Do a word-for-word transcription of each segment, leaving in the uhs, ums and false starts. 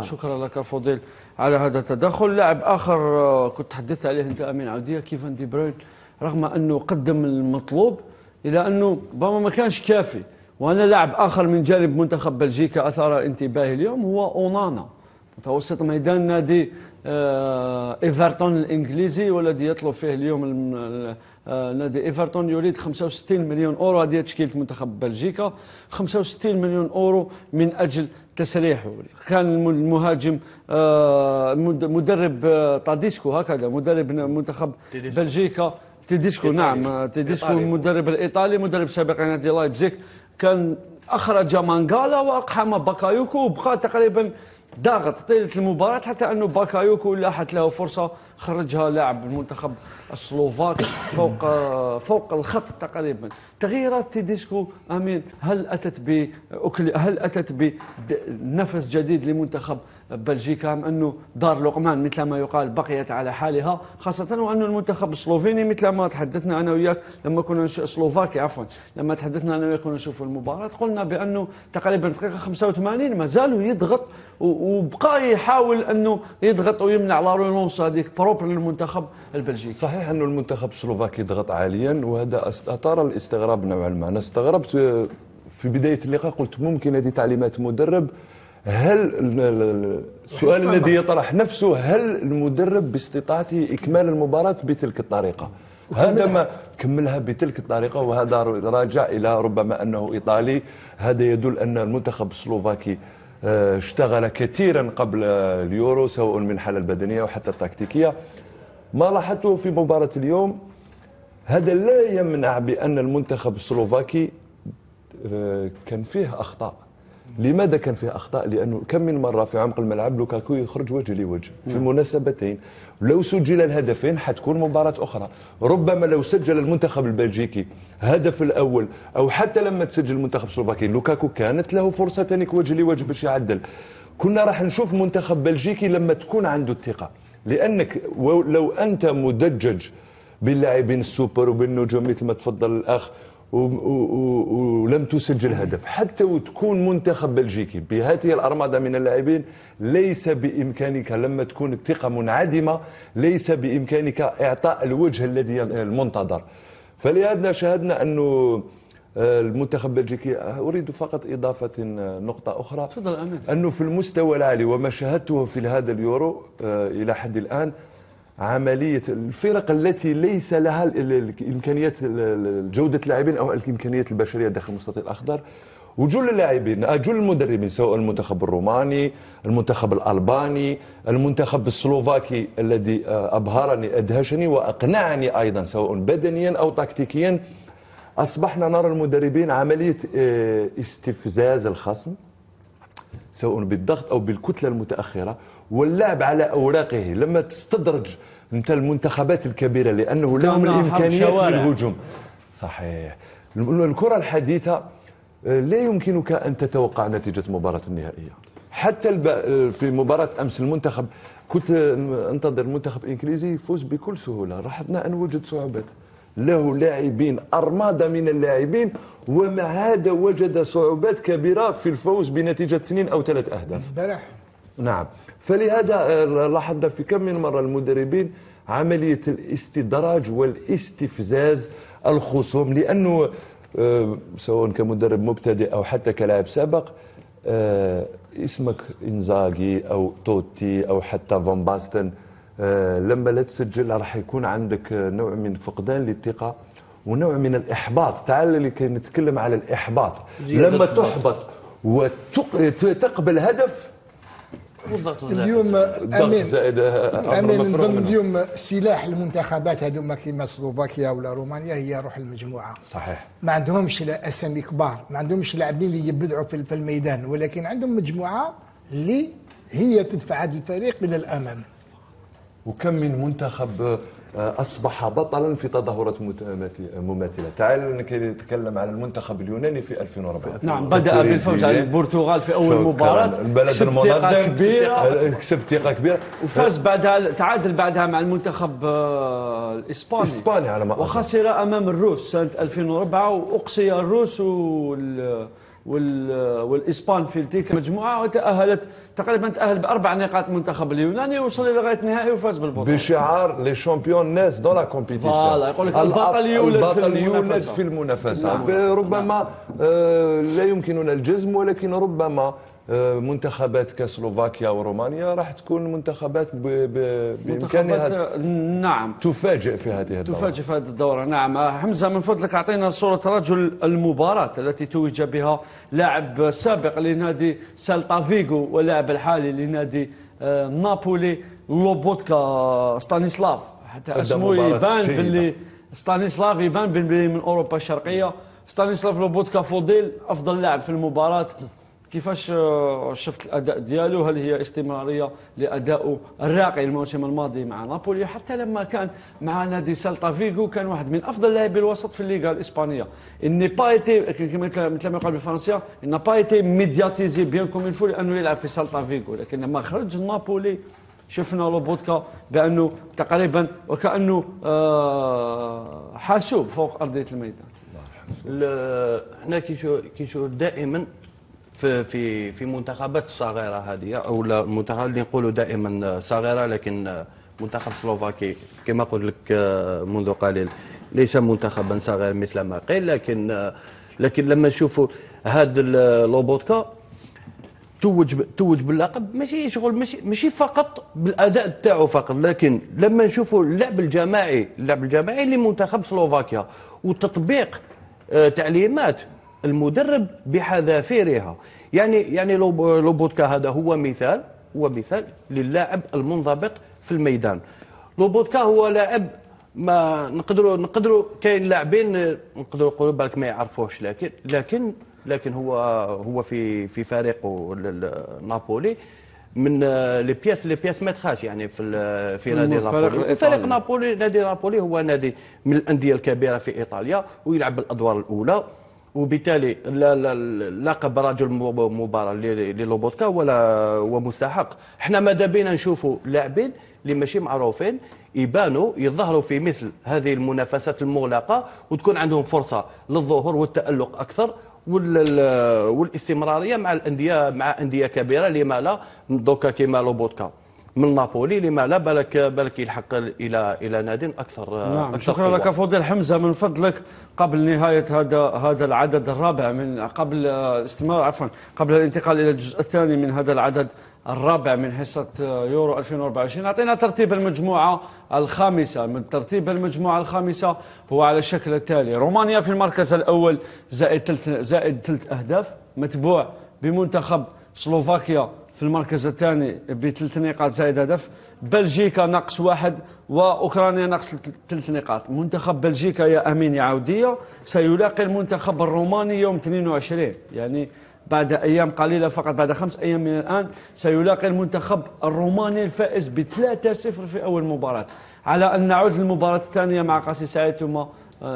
شكرا لك فضيل على هذا التدخل. لاعب اخر كنت تحدثت عليه انت امين عوديه، كيفن دي بروين، رغم انه قدم المطلوب الا انه ربما ما كانش كافي. وانا لاعب اخر من جانب منتخب بلجيكا اثار انتباهي اليوم هو اونانا، متوسط ميدان نادي ايفرتون الانجليزي، والذي يطلب فيه اليوم نادي ايفرتون يريد خمسة وستين مليون اورو. هذه تشكيله منتخب بلجيكا، خمسة وستين مليون اورو من اجل تسريحه. كان المهاجم مدرب تاديسكو، هكذا مدرب منتخب بلجيكا تيديسكو، نعم تيديسكو المدرب الايطالي مدرب سابق نادي لايبزيك، كان اخرج مانغالا واقحم باكايوكو وبقى تقريبا ضاغط طيله المباراه، حتى انه باكايوكو لاحت له فرصه خرجها لاعب المنتخب السلوفاك فوق فوق الخط تقريبا. تغييرات تيديسكو امين هل اتت ب هل اتت بنفس جديد لمنتخب بلجيكا، ام انه دار لقمان مثل ما يقال بقيت على حالها، خاصه وانه المنتخب السلوفيني مثل ما تحدثنا انا وياك لما كنا سلوفاكي عفوا لما تحدثنا انا وياك كنا نشوف المباراه قلنا بانه تقريبا دقيقه خمسة وثمانين مازالوا يضغط وبقى يحاول انه يضغط ويمنع لا ريلونس هذيك بروبر للمنتخب البلجيكي. صحيح انه المنتخب السلوفاكي ضغط عاليا وهذا اثار الاستغراب نوعا ما. انا استغربت في بدايه اللقاء، قلت ممكن هذه تعليمات مدرب. هل السؤال الذي يطرح نفسه، هل المدرب باستطاعته إكمال المباراة بتلك الطريقة؟ هذا ما كملها بتلك الطريقة، وهذا راجع إلى ربما أنه إيطالي. هذا يدل أن المنتخب السلوفاكي اشتغل كثيرا قبل اليورو، سواء من الحالة البدنية وحتى التكتيكية. ما لاحظته في مباراة اليوم هذا لا يمنع بأن المنتخب السلوفاكي كان فيه أخطاء. لماذا كان فيها أخطاء؟ لأنه كم من مرة في عمق الملعب لوكاكو يخرج وجه لوجه في مناسبتين، لو سجل الهدفين حتكون مباراة أخرى. ربما لو سجل المنتخب البلجيكي هدف الأول، أو حتى لما تسجل المنتخب السلوفاكي لوكاكو كانت له فرصة تانيك وجه لوجه باش يعدل، كنا راح نشوف منتخب بلجيكي لما تكون عنده الثقة. لأنك لو أنت مدجج باللاعبين السوبر وبالنجوم مثل ما تفضل الأخ ولم تسجل هدف، حتى وتكون منتخب بلجيكي بهذه الأرماده من اللاعبين، ليس بإمكانك لما تكون الثقة منعدمة، ليس بإمكانك إعطاء الوجه الذي المنتظر. فلهذا شاهدنا أنه المنتخب البلجيكي، أريد فقط إضافة نقطة أخرى، أنه في المستوى العالي وما شاهدته في هذا اليورو إلى حد الآن، عملية الفرق التي ليس لها الإمكانيات جودة اللاعبين أو الإمكانيات البشرية داخل المستطيل الأخضر، وجل اللاعبين أجل المدربين، سواء المنتخب الروماني، المنتخب الألباني، المنتخب السلوفاكي الذي أبهرني أدهشني وأقنعني أيضا سواء بدنيا أو تكتيكيا. أصبحنا نرى المدربين عملية استفزاز الخصم سواء بالضغط أو بالكتلة المتأخرة واللعب على أوراقه. لما تستدرج أنت المنتخبات الكبيرة لأنه لهم الإمكانيات للهجوم، صحيح الكرة الحديثة لا يمكنك أن تتوقع نتيجة مباراة النهائية. حتى في مباراة أمس المنتخب كنت أنتظر المنتخب الإنجليزي يفوز بكل سهولة، لاحظنا أن وجد صعوبات، له لاعبين أرماده من اللاعبين، ومع هذا وجد صعوبات كبيرة في الفوز بنتيجة اثنين أو ثلاث أهداف. نعم، فلهذا لاحظنا في كم من مرة المدربين عملية الاستدراج والاستفزاز الخصوم، لأنه سواء كمدرب مبتدئ أو حتى كلاعب سابق اسمك إنزاغي أو توتي أو حتى فان باستن، لما لا تسجل راح يكون عندك نوع من فقدان للثقة ونوع من الإحباط. تعال لكي نتكلم على الإحباط، لما تحبط وتقبل هدف اليوم امين امين نظن اليوم سلاح المنتخبات هذوما كيما سلوفاكيا ولا رومانيا هي روح المجموعه. صحيح، ما عندهمش اسامي كبار، ما عندهمش لاعبين اللي يبدعوا في الميدان، ولكن عندهم مجموعه اللي هي تدفع هذا الفريق الى الامام. وكم من منتخب اصبح بطلا في تظاهرات مماثله. تعالوا نتكلم على المنتخب اليوناني في ألفين وأربعة. نعم، بدا بالفوز على البرتغال في اول مباراه، كسب ثقه كبيره كسب ثقه كبيره وفاز بعدها، تعادل بعدها مع المنتخب الاسباني الاسباني على ما وخسر امام الروس سنه ألفين وأربعة، واقصي الروس وال والإسبان في تلك المجموعة وتأهلت تقريبا تأهل بأربع نقاط منتخب اليوناني ووصل لغاية النهائي وفاز بالبطولة بشعار لي شامبيون ناس دون لا كومبيتيسيون. فوالا يقول لك البطل يولد في المنافسة, في المنافسة. فربما لا يمكننا الجزم, ولكن ربما منتخبات كسلوفاكيا ورومانيا راح تكون منتخبات بامكانها نعم تفاجئ في هذه الدورة تفاجئ في هذه الدورة. نعم حمزة من فضلك اعطينا صورة رجل المباراة التي توج بها لاعب سابق لنادي سيلتا فيغو ولاعب الحالي لنادي نابولي لوبوتكا ستانيسلاف, حتى اسمه يبان باللي ستانيسلاف يبان باللي من اوروبا الشرقية. ستانيسلاف لوبوتكا فضيل افضل لاعب في المباراة. كيفاش شفت الاداء ديالو؟ هل هي استمراريه لادائه الراقي الموسم الماضي مع نابولي حتى لما كان مع نادي سيلتا فيغو؟ كان واحد من افضل لاعبي الوسط في الليغا الاسبانيه. اني بايتي مثل ما يقال بالفرنسيه ان بايتي ميدياتيزي بيان كوم الفول لانه يلعب في سيلتا فيغو, لكن لما خرج نابولي شفنا لوبوتكا بانه تقريبا وكانه حاسوب فوق ارضيه الميدان. حنا كنشوف دائما في في في منتخبات الصغيره هذه او المنتخب اللي نقولوا دائما صغيره, لكن منتخب سلوفاكي كما قلت لك منذ قليل ليس منتخبا صغيرا مثل ما قيل, لكن لكن لما نشوفوا هذا لوبوتكا توج توج باللقب ماشي شغل ماشي ماشي فقط بالاداء تاعو فقط, لكن لما نشوفوا اللعب الجماعي اللعب الجماعي لمنتخب سلوفاكيا وتطبيق تعليمات المدرب بحذافيرها, يعني يعني لوبوتكا هذا هو مثال هو مثال للاعب المنضبط في الميدان. لوبوتكا هو لاعب ما نقدروا نقدروا كاين لاعبين نقدروا نقولوا بالك ما يعرفوش, لكن لكن لكن هو هو في في فريقه نابولي من لي بياس لي بياس ماتخاش يعني في في نادي نابولي. فريق نابولي نادي نابولي هو نادي من الانديه الكبيره في ايطاليا ويلعب بالادوار الاولى, وبالتالي لقب رجل مباراة للوبوتكا ولا ومستحق. احنا ماذا بينا نشوفوا لاعبين اللي ماشي معروفين يبانوا يظهروا في مثل هذه المنافسات المغلقة وتكون عندهم فرصة للظهور والتألق أكثر والاستمرارية مع الأندية مع أندية كبيرة. لما لا دوكا كيما لوبوتكا من نابولي لما لا بالك بالك يلحق الى الى نادي اكثر. نعم أكثر. شكرا لك فضيل حمزه من فضلك. قبل نهايه هذا هذا العدد الرابع من قبل استمرار عفوا قبل الانتقال الى الجزء الثاني من هذا العدد الرابع من حصه يورو ألفين وأربعة وعشرين اعطينا ترتيب المجموعه الخامسه. من ترتيب المجموعه الخامسه هو على الشكل التالي: رومانيا في المركز الاول زائد ثلث زائد ثلث اهداف, متبوع بمنتخب سلوفاكيا في المركز الثاني بثلاث نقاط زائد هدف, بلجيكا ناقص واحد واوكرانيا ناقص ثلاث نقاط. منتخب بلجيكا يا امين يا عوديه سيلاقي المنتخب الروماني يوم اثنين وعشرين يعني بعد ايام قليله فقط, بعد خمس ايام من الان سيلاقي المنتخب الروماني الفائز ب ثلاثة صفر في اول مباراه. على ان نعود للمباراه الثانيه مع قاسي سعيد ثم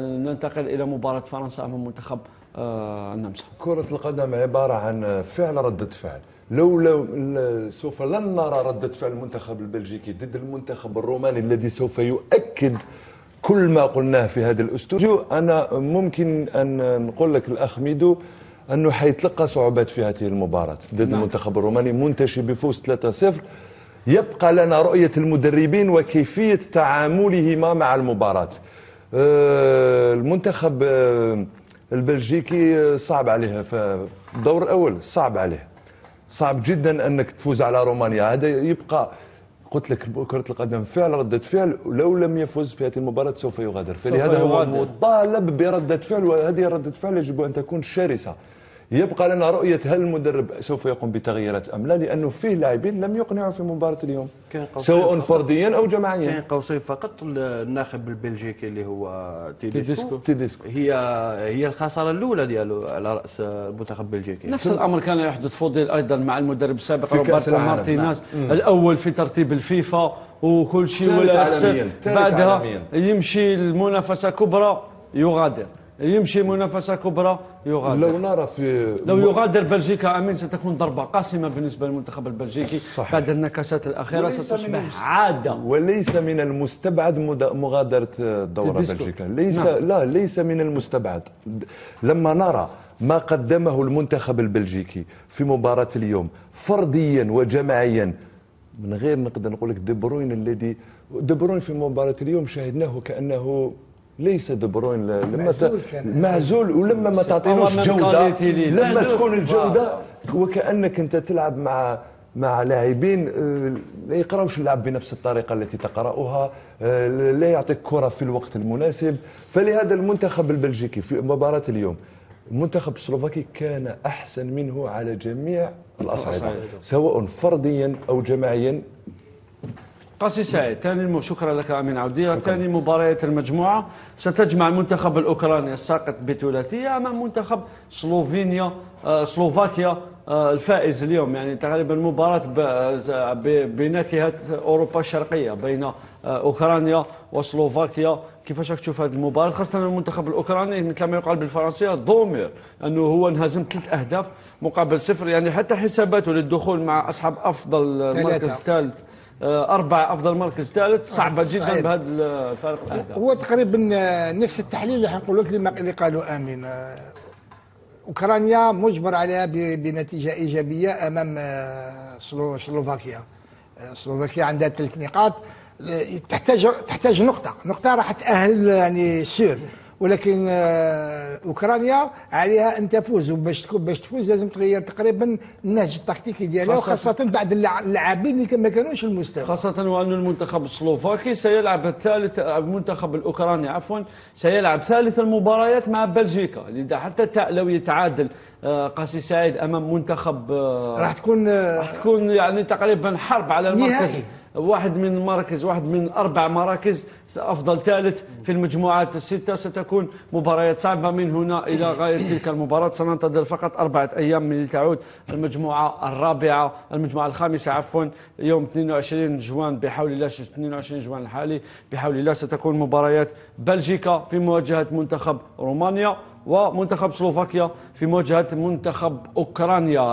ننتقل الى مباراه فرنسا امام منتخب النمسا. كره القدم عباره عن فعل رده فعل, لولا سوف لن نرى ردة فعل المنتخب البلجيكي ضد المنتخب الروماني الذي سوف يؤكد كل ما قلناه في هذا الاستوديو. أنا ممكن أن نقول لك الأخ ميدو أنه حيتلقى صعوبات في هذه المباراة ضد نعم. المنتخب الروماني منتشي بفوز ثلاثة صفر. يبقى لنا رؤية المدربين وكيفية تعاملهما مع المباراة. المنتخب البلجيكي صعب عليها في الدور الأول, صعب عليه صعب جدا انك تفوز على رومانيا. هذا يبقى قلت لك كرة القدم فعل ردة فعل, لو لم يفوز في هذه المباراة سوف يغادر, فلهذا هو مطالب بردة فعل وهذه ردة فعل يجب ان تكون شرسة. يبقى لنا رؤية هل المدرب سوف يقوم بتغييرات ام لا, لانه فيه لاعبين لم يقنعوا في مباراة اليوم سواء فرديا او جماعيا. كاين قوسين فقط الناخب البلجيكي اللي هو تيديسكو. تيديسكو هي هي الخسارة الأولى ديالو على رأس المنتخب البلجيكي. نفس الأمر كان يحدث فضيل أيضا مع المدرب السابق روبرتو مارتينيز الأول في ترتيب الفيفا وكل شيء ولا يحسب, بعدها يمشي المنافسة كبرى يغادر, يمشي منافسة كبرى يغادر. لو نرى في لو يغادر بلجيكا امين ستكون ضربة قاسمة بالنسبة للمنتخب البلجيكي صحيح. بعد النكسات الأخيرة ستصبح عادة. وليس من المستبعد مغادرة الدورة بلجيكا, ليس نعم. لا ليس من المستبعد. لما نرى ما قدمه المنتخب البلجيكي في مباراة اليوم فرديا وجماعيا، من غير نقدر نقول لك دي بروين الذي دي بروين في مباراة اليوم شاهدناه كأنه ليس دي بروين معزول, معزول ولما ما تعطينوش جودة، لما تكون الجودة وكأنك انت تلعب مع مع لاعبين لا يقراوش اللعب بنفس الطريقة التي تقرأها، لا يعطيك كرة في الوقت المناسب. فلهذا المنتخب البلجيكي في مباراة اليوم، المنتخب السلوفاكي كان أحسن منه على جميع الأصعدة سواء فرديا أو جماعيا. قاسي سعيد، ثاني شكرا لك امين عبديه. ثاني مباريات المجموعه ستجمع المنتخب الاوكراني الساقط بثلاثيه امام منتخب سلوفينيا آه سلوفاكيا آه الفائز اليوم، يعني تقريبا مباراه بنكهه اوروبا الشرقيه بين آه اوكرانيا وسلوفاكيا. كيفاش راك تشوف هذه المباراه، خاصه المنتخب الاوكراني مثل ما يقال بالفرنسيه ضومير، انه هو انهزم ثلاث اهداف مقابل صفر، يعني حتى حساباته للدخول مع اصحاب افضل المركز الثالث أربعة أفضل مركز ثالث صعبة جدا بهذا الفارق الأهداف. هو تقريبا نفس التحليل اللي حنقول لك اللي قالوا آمين. أوكرانيا مجبر عليها بنتيجة إيجابية أمام سلوفاكيا. سلوفاكيا عندها ثلاث نقاط، تحتاج تحتاج نقطة، نقطة راح تأهل يعني سير، ولكن اوكرانيا عليها ان تفوز، وباش باش تفوز لازم تغير تقريبا النهج التكتيكي ديالها، وخاصه بعد اللاعبين اللي ما كانوش المستوى، خاصه وان المنتخب السلوفاكي سيلعب الثالث، المنتخب الاوكراني عفوا سيلعب ثالث المباريات مع بلجيكا، لذا حتى لو يتعادل قاسي سعيد امام منتخب راح تكون راح تكون يعني تقريبا حرب على المركز، واحد من المراكز، واحد من أربع مراكز، أفضل ثالث في المجموعات الستة. ستكون مباريات صعبة من هنا إلى غاية تلك المباراة. سننتظر فقط أربعة أيام من لتعود المجموعة الرابعة، المجموعة الخامسة عفوا، يوم اثنين وعشرين جوان بحول الله، اثنين وعشرين جوان الحالي بحول الله، ستكون مباريات بلجيكا في مواجهة منتخب رومانيا، ومنتخب سلوفاكيا في مواجهة منتخب أوكرانيا.